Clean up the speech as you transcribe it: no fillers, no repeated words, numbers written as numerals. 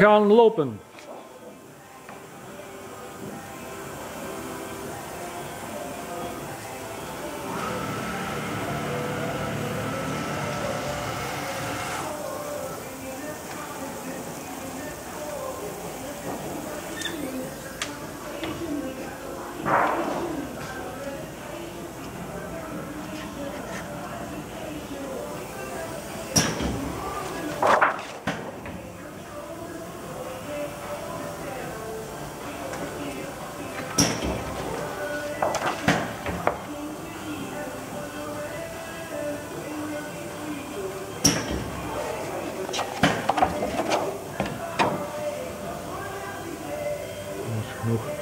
Gaan lopen. Nope.